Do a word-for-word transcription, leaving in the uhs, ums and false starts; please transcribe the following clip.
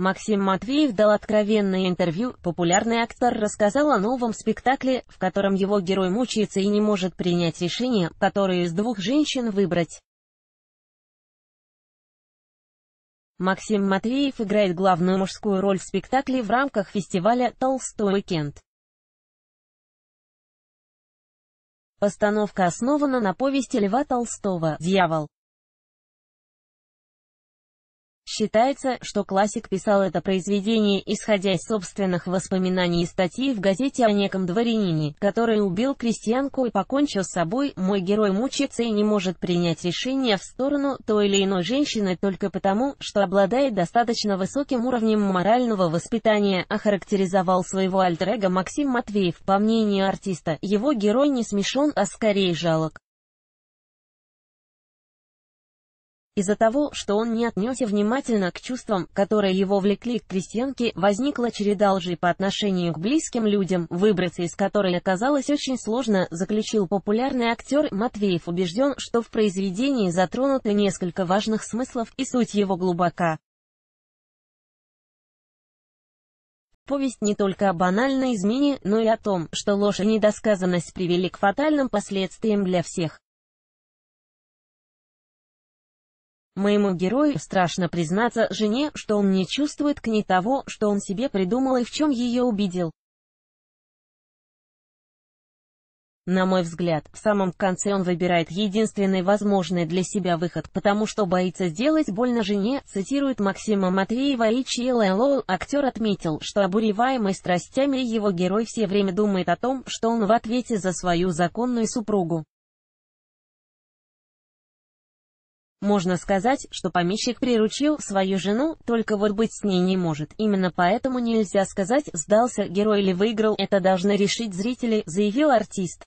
Максим Матвеев дал откровенное интервью, популярный актер рассказал о новом спектакле, в котором его герой мучается и не может принять решение, которую из двух женщин выбрать. Максим Матвеев играет главную мужскую роль в спектакле в рамках фестиваля «Толстой Weekend». Постановка основана на повести Льва Толстого «Дьявол». Считается, что классик писал это произведение, исходя из собственных воспоминаний и статьи в газете о неком дворянине, который убил крестьянку и покончил с собой. Мой герой мучается и не может принять решение в сторону той или иной женщины только потому, что обладает достаточно высоким уровнем морального воспитания, охарактеризовал своего альтер-эго Максим Матвеев. По мнению артиста, его герой не смешон, а скорее жалок. Из-за того, что он не отнесся внимательно к чувствам, которые его влекли к крестьянке, возникла череда лжи по отношению к близким людям, выбраться из которой оказалось очень сложно, заключил популярный актер. Матвеев убежден, что в произведении затронуты несколько важных смыслов, и суть его глубока. Повесть не только о банальной измене, но и о том, что ложь и недосказанность привели к фатальным последствиям для всех. Моему герою страшно признаться жене, что он не чувствует к ней того, что он себе придумал и в чем ее убедил. На мой взгляд, в самом конце он выбирает единственный возможный для себя выход, потому что боится сделать больно жене, цитирует Максима Матвеева и Чилэллоу. Актер отметил, что обуреваемый страстями его герой все время думает о том, что он в ответе за свою законную супругу. Можно сказать, что помещик приручил свою жену, только вот быть с ней не может. Именно поэтому нельзя сказать, сдался герой или выиграл, это должны решить зрители, заявил артист.